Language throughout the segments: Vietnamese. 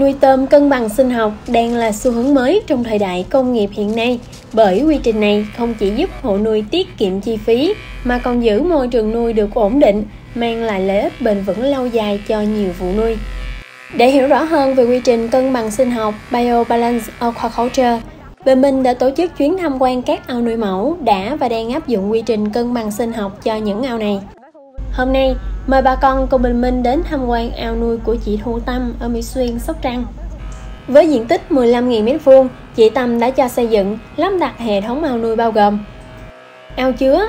Nuôi tôm cân bằng sinh học đang là xu hướng mới trong thời đại công nghiệp hiện nay, bởi quy trình này không chỉ giúp hộ nuôi tiết kiệm chi phí mà còn giữ môi trường nuôi được ổn định, mang lại lợi ích bền vững lâu dài cho nhiều vụ nuôi. Để hiểu rõ hơn về quy trình cân bằng sinh học Biobalance Aquaculture, Bình Minh đã tổ chức chuyến tham quan các ao nuôi mẫu đã và đang áp dụng quy trình cân bằng sinh học cho những ao này. Hôm nay, mời bà con cùng Bình Minh đến tham quan ao nuôi của chị Thu Tâm ở Mỹ Xuyên, Sóc Trăng. Với diện tích 15.000 m², chị Tâm đã cho xây dựng, lắp đặt hệ thống ao nuôi bao gồm ao chứa,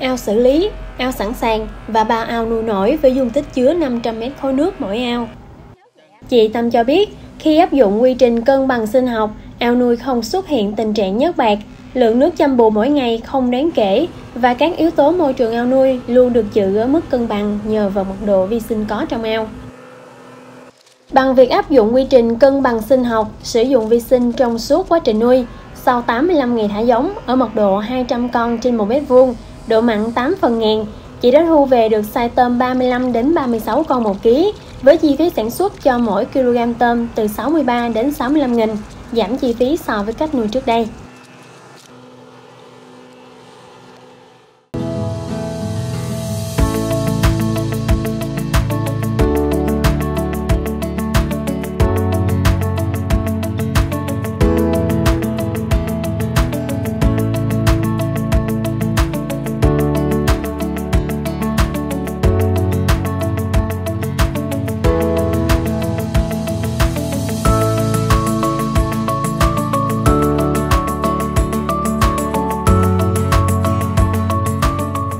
ao xử lý, ao sẵn sàng và 3 ao nuôi nổi với dung tích chứa 500 m³ nước mỗi ao. Chị Tâm cho biết, khi áp dụng quy trình cân bằng sinh học, ao nuôi không xuất hiện tình trạng nhớt bạc, lượng nước chăm bù mỗi ngày không đáng kể và các yếu tố môi trường ao nuôi luôn được giữ ở mức cân bằng nhờ vào mật độ vi sinh có trong ao. Bằng việc áp dụng quy trình cân bằng sinh học, sử dụng vi sinh trong suốt quá trình nuôi, sau 85 ngày thả giống ở mật độ 200 con trên 1 m², độ mặn 8/1000, chị đã thu về được size tôm 35 đến 36 con 1 kg với chi phí sản xuất cho mỗi kg tôm từ 63 đến 65.000, giảm chi phí so với cách nuôi trước đây.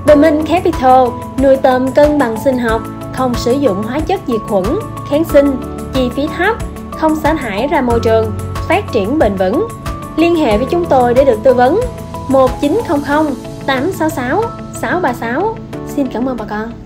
Bình Minh Capital nuôi tôm cân bằng sinh học, không sử dụng hóa chất diệt khuẩn, kháng sinh, chi phí thấp, không xả thải ra môi trường, phát triển bền vững. Liên hệ với chúng tôi để được tư vấn 1900 866 636. Xin cảm ơn bà con.